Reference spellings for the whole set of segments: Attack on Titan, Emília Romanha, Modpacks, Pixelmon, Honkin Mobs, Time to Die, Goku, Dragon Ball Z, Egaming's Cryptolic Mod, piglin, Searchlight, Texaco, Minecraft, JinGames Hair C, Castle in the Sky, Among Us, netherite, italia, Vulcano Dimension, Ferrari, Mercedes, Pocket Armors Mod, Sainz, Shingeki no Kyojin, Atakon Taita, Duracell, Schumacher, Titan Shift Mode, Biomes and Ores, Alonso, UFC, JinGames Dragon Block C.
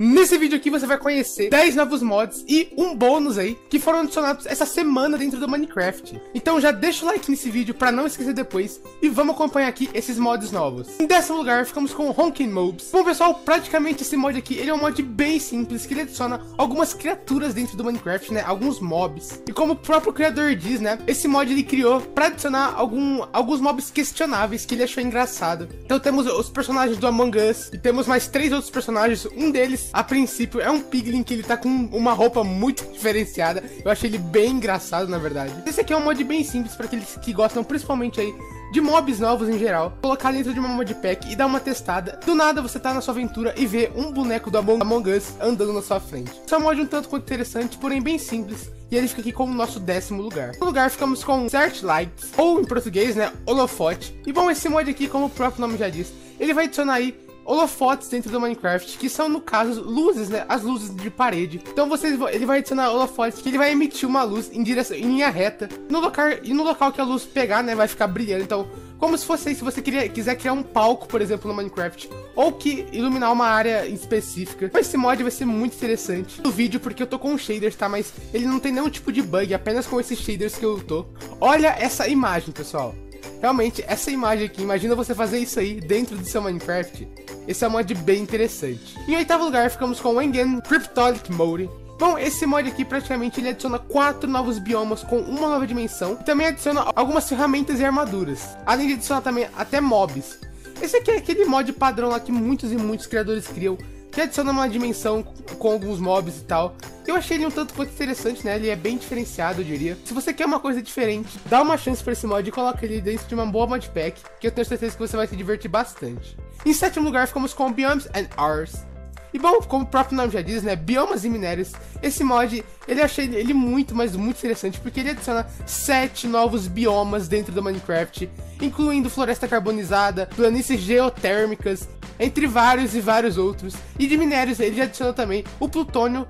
Nesse vídeo aqui você vai conhecer 10 novos mods e um bônus aí que foram adicionados essa semana dentro do Minecraft. Então já deixa o like nesse vídeo pra não esquecer depois e vamos acompanhar aqui esses mods novos. Em décimo lugar ficamos com o Honkin Mobs. Bom pessoal, praticamente esse mod aqui ele é um mod bem simples que ele adiciona algumas criaturas dentro do Minecraft, né, alguns mobs. E como o próprio criador diz, né, esse mod ele criou pra adicionar alguns mobs questionáveis que ele achou engraçado. Então temos os personagens do Among Us e temos mais 3 outros personagens, um deles a princípio é um piglin que ele tá com uma roupa muito diferenciada. Eu achei ele bem engraçado, na verdade. Esse aqui é um mod bem simples para aqueles que gostam principalmente aí de mobs novos em geral, colocar dentro de uma modpack e dar uma testada. Do nada você tá na sua aventura e vê um boneco do Among Us andando na sua frente. Esse é um mod um tanto quanto interessante, porém bem simples, e ele fica aqui como o nosso décimo lugar. No lugar ficamos com Searchlight, ou em português, né, holofote. E bom, esse mod aqui, como o próprio nome já diz, ele vai adicionar aí holofotes dentro do Minecraft, que são, no caso, luzes, né? As luzes de parede. Então ele vai adicionar holofotes, que ele vai emitir uma luz em linha reta. No local que a luz pegar, né? Vai ficar brilhando. Então, como se fosse aí, se você quiser criar um palco, por exemplo, no Minecraft, ou que iluminar uma área específica. Esse mod vai ser muito interessante no vídeo, porque eu tô com shaders, tá? Mas ele não tem nenhum tipo de bug, apenas com esses shaders que eu tô. Olha essa imagem, pessoal. Realmente, essa imagem aqui, imagina você fazer isso aí dentro do seu Minecraft. Esse é um mod bem interessante. Em oitavo lugar, ficamos com o Egaming's Cryptolic Mod. Bom, esse mod aqui praticamente ele adiciona 4 novos biomas com uma nova dimensão. E também adiciona algumas ferramentas e armaduras. Além de adicionar também até mobs. Esse aqui é aquele mod padrão lá que muitos e muitos criadores criam, que adiciona uma dimensão com alguns mobs e tal. Eu achei ele um tanto quanto interessante, né? Ele é bem diferenciado, eu diria. Se você quer uma coisa diferente, dá uma chance pra esse mod e coloca ele dentro de uma boa modpack, que eu tenho certeza que você vai se divertir bastante. Em sétimo lugar, ficamos com Biomes and Ores. E bom, como o próprio nome já diz, né, biomas e minérios, esse mod, eu achei ele muito, mas muito interessante, porque ele adiciona 7 novos biomas dentro do Minecraft, incluindo floresta carbonizada, planícies geotérmicas, entre vários e vários outros. E de minérios, ele adiciona também o plutônio,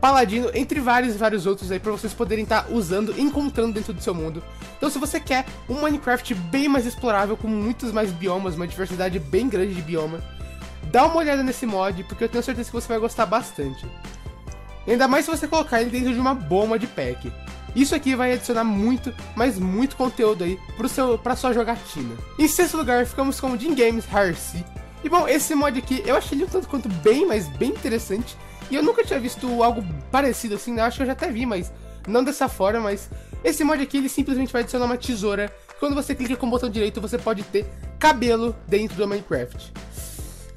paladino, entre vários e vários outros aí, pra vocês poderem estar usando e encontrando dentro do seu mundo. Então se você quer um Minecraft bem mais explorável, com muitos mais biomas, uma diversidade bem grande de bioma, dá uma olhada nesse mod, porque eu tenho certeza que você vai gostar bastante. Ainda mais se você colocar ele dentro de uma bomba de pack. Isso aqui vai adicionar muito, mas muito conteúdo aí pra sua jogatina. Em sexto lugar, ficamos com o JinGames Hair C. E bom, esse mod aqui, eu achei ele um tanto quanto bem, mas bem interessante. E eu nunca tinha visto algo parecido assim, né? Acho que eu já até vi, mas não dessa forma, mas... esse mod aqui, ele simplesmente vai adicionar uma tesoura. Quando você clica com o botão direito, você pode ter cabelo dentro do Minecraft.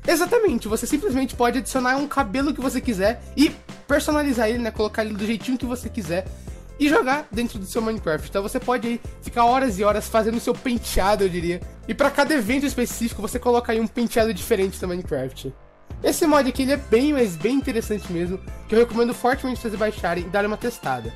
Exatamente, você simplesmente pode adicionar um cabelo que você quiser e personalizar ele, né, colocar ele do jeitinho que você quiser e jogar dentro do seu Minecraft. Então você pode aí ficar horas e horas fazendo o seu penteado, eu diria. E pra cada evento específico, você coloca aí um penteado diferente do Minecraft. Esse mod aqui, ele é bem, mas bem interessante mesmo, que eu recomendo fortemente vocês baixarem e darem uma testada.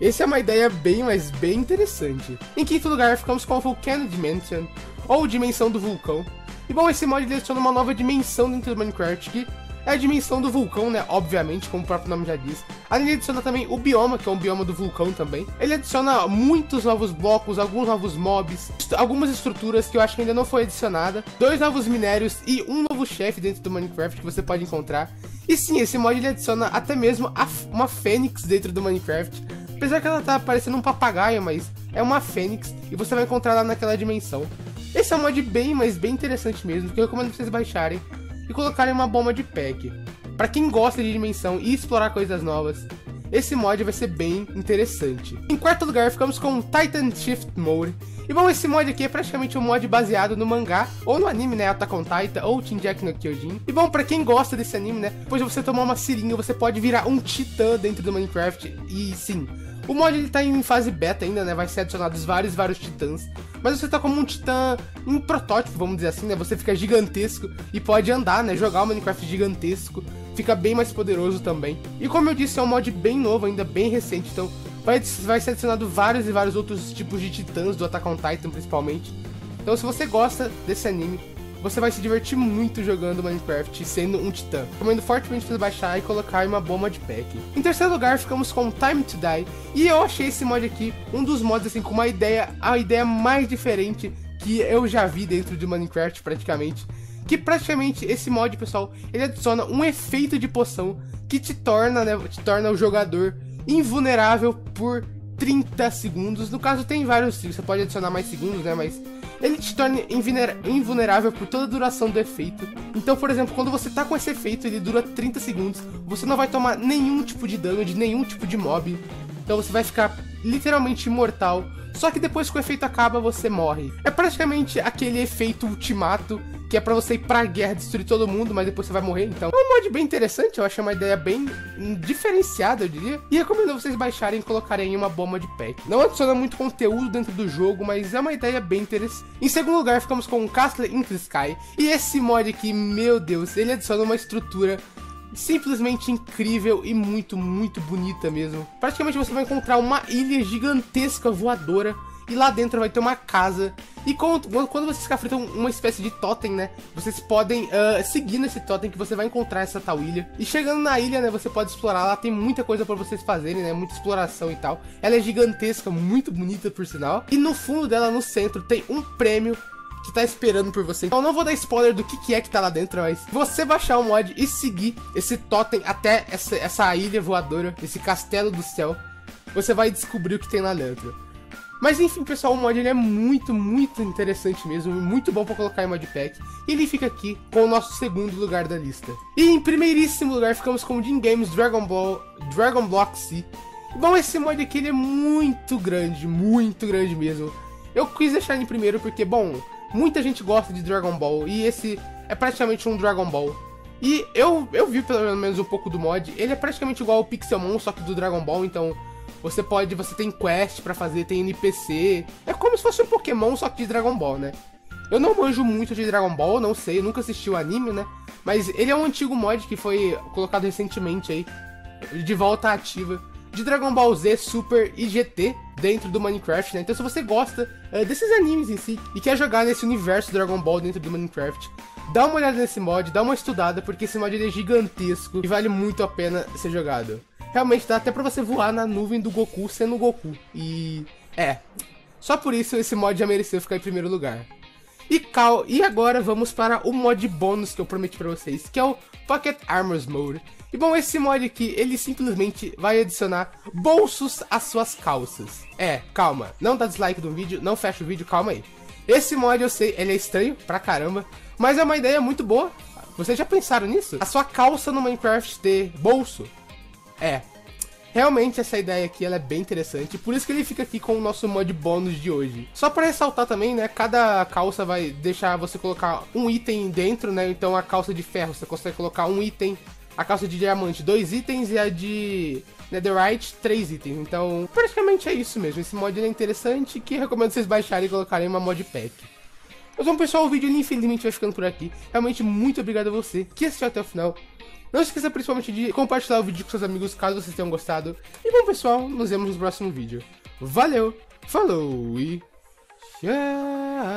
Essa é uma ideia bem, mas bem interessante. Em quinto lugar, ficamos com o Vulcano Dimension, ou Dimensão do Vulcão. E bom, esse mod ele adiciona uma nova dimensão dentro do Minecraft, que é a dimensão do vulcão, né, obviamente, como o próprio nome já diz. Além de adicionar também o bioma, que é um bioma do vulcão também. Ele adiciona muitos novos blocos, alguns novos mobs, algumas estruturas que eu acho que ainda não foi adicionada, 2 novos minérios e um novo chefe dentro do Minecraft que você pode encontrar. E sim, esse mod ele adiciona até mesmo uma fênix dentro do Minecraft. Apesar que ela tá parecendo um papagaio, mas é uma fênix e você vai encontrar lá naquela dimensão. Esse é um mod bem, mas bem interessante mesmo, que eu recomendo vocês baixarem e colocarem uma bomba de pack. Pra quem gosta de dimensão e explorar coisas novas, esse mod vai ser bem interessante. Em quarto lugar, ficamos com o Titan Shift Mode. E bom, esse mod aqui é praticamente um mod baseado no mangá, ou no anime, né, Atakon Taita, ou Shingeki no Kyojin. E bom, pra quem gosta desse anime, né, depois de você tomar uma seringa, você pode virar um titã dentro do Minecraft, e sim... o mod ele tá em fase beta ainda, né, vai ser adicionados vários titãs, mas você tá como um titã em protótipo, vamos dizer assim, né, você fica gigantesco e pode andar, né, jogar o Minecraft gigantesco, fica bem mais poderoso também. E como eu disse, é um mod bem novo ainda, bem recente, então vai ser adicionado vários outros tipos de titãs, do Attack on Titan principalmente. Então se você gosta desse anime, você vai se divertir muito jogando Minecraft sendo um titã. Recomendo fortemente você baixar e colocar em uma bomba de pack. Em terceiro lugar, ficamos com Time to Die. E eu achei esse mod aqui um dos mods assim com a ideia mais diferente que eu já vi dentro de Minecraft praticamente. que praticamente esse mod, pessoal, ele adiciona um efeito de poção que te torna, né, te torna o jogador invulnerável por 30 segundos. No caso tem vários, você pode adicionar mais segundos, né, mas ele te torna invulnerável por toda a duração do efeito. Então, por exemplo, quando você tá com esse efeito, ele dura 30 segundos, você não vai tomar nenhum tipo de dano, de nenhum tipo de mob. Então você vai ficar literalmente imortal, só que depois que o efeito acaba, você morre. É praticamente aquele efeito ultimato, que é pra você ir pra guerra, destruir todo mundo, mas depois você vai morrer, então. É um mod bem interessante, eu achei uma ideia bem diferenciada, eu diria. E recomendo vocês baixarem e colocarem em uma bomba de pack. Não adiciona muito conteúdo dentro do jogo, mas é uma ideia bem interessante. Em segundo lugar, ficamos com Castle in the Sky. E esse mod aqui, meu Deus, ele adiciona uma estrutura simplesmente incrível e muito, muito bonita mesmo. Praticamente você vai encontrar uma ilha gigantesca voadora e lá dentro vai ter uma casa. E quando vocês capturam uma espécie de totem, né, vocês podem seguir nesse totem que você vai encontrar essa tal ilha. E chegando na ilha, né, você pode explorar. Lá tem muita coisa pra vocês fazerem, né, muita exploração e tal. Ela é gigantesca, muito bonita por sinal. E no fundo dela, no centro, tem um prêmio que tá esperando por você. Então não vou dar spoiler do que é que tá lá dentro, mas você baixar o mod e seguir esse totem até essa ilha voadora, esse castelo do céu, você vai descobrir o que tem lá dentro. Mas enfim, pessoal, o mod ele é muito, muito interessante mesmo, muito bom pra colocar em modpack. E ele fica aqui com o nosso segundo lugar da lista. E em primeiríssimo lugar ficamos com o JinGames Dragon Block C. Bom, esse mod aqui ele é muito grande mesmo. Eu quis deixar ele em primeiro porque, bom, muita gente gosta de Dragon Ball e esse é praticamente um Dragon Ball. E eu vi pelo menos um pouco do mod, ele é praticamente igual ao Pixelmon, só que do Dragon Ball, então você tem quest pra fazer, tem NPC, é como se fosse um Pokémon, só que de Dragon Ball, né? Eu não manjo muito de Dragon Ball, não sei, eu nunca assisti o anime, né? Mas ele é um antigo mod que foi colocado recentemente aí, de volta ativa, de Dragon Ball Z, Super e GT dentro do Minecraft, né? Então se você gosta desses animes em si e quer jogar nesse universo Dragon Ball dentro do Minecraft, dá uma olhada nesse mod, dá uma estudada, porque esse mod ele é gigantesco e vale muito a pena ser jogado. Realmente dá até pra você voar na nuvem do Goku sendo Goku. E é, só por isso esse mod já mereceu ficar em primeiro lugar. E agora vamos para o mod bônus que eu prometi pra vocês, que é o Pocket Armors Mod. E bom, esse mod aqui, ele simplesmente vai adicionar bolsos às suas calças. É, calma, não dá dislike do vídeo, não fecha o vídeo, calma aí. Esse mod, eu sei, ele é estranho pra caramba, mas é uma ideia muito boa. Vocês já pensaram nisso? A sua calça no Minecraft ter bolso? É, realmente essa ideia aqui, ela é bem interessante, por isso que ele fica aqui com o nosso mod bônus de hoje. Só pra ressaltar também, né, cada calça vai deixar você colocar um item dentro, né, então a calça de ferro você consegue colocar um item, a calça de diamante 2 itens e a de netherite 3 itens. Então praticamente é isso mesmo. Esse mod é interessante, que recomendo vocês baixarem e colocarem em uma mod pack. Então pessoal, o vídeo infelizmente vai ficando por aqui. Realmente muito obrigado a você que assistiu até o final. Não se esqueça principalmente de compartilhar o vídeo com seus amigos caso vocês tenham gostado. E bom pessoal, nos vemos no próximo vídeo. Valeu, falou e tchau.